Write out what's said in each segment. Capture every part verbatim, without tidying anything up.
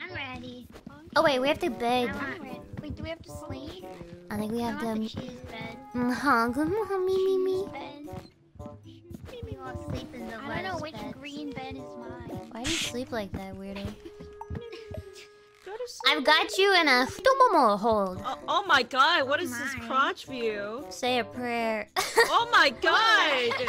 I'm ready. Oh wait, we have to bed. I'm ready. Wait, do we have to sleep? I think we have to. She's bed. Huh? Good mommy, me. Maybe we'll sleep in the. I don't know which green bed is mine. Why do you sleep like that, weirdo? I've got you in a Futomomo hold. Oh, oh my god, what is oh this crotch view? Say a prayer. Oh my god! we,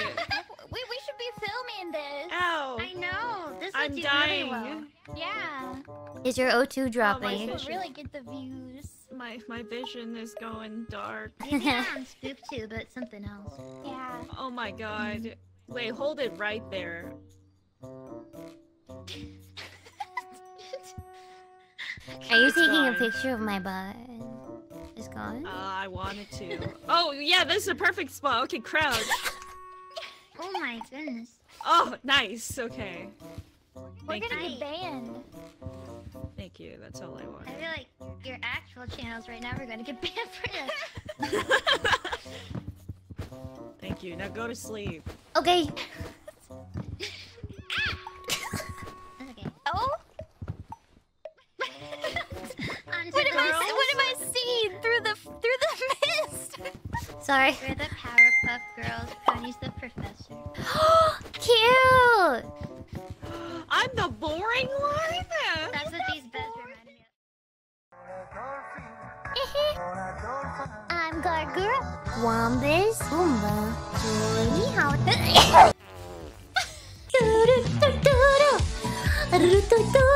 we should be filming this. Ow. I know. This I'm would do dying. Really well. Yeah. Is your O two dropping? Oh, really get the views. My, my vision is going dark. Yeah, I'm spooked too, but something else. Yeah. Oh my god. Wait, hold it right there. Are you it's taking gone. a picture of my butt? It's gone? Uh, I wanted to. Oh, yeah, this is a perfect spot. Okay, crowd. Oh my goodness. Oh, nice. Okay. We're Thank gonna you. get banned. Thank you. That's all I want. I feel like your actual channels right now are gonna get banned for this. Thank you. Now go to sleep. Okay. That's okay. Oh? What have, I, what have I seen through the through the mist? Sorry. We're the Powerpuff Girls. Pony's the professor. Cute. I'm the boring one. That's I'm what these beds remind me of. I'm Gawr Gura. Wombas, Oomba, Julie, how?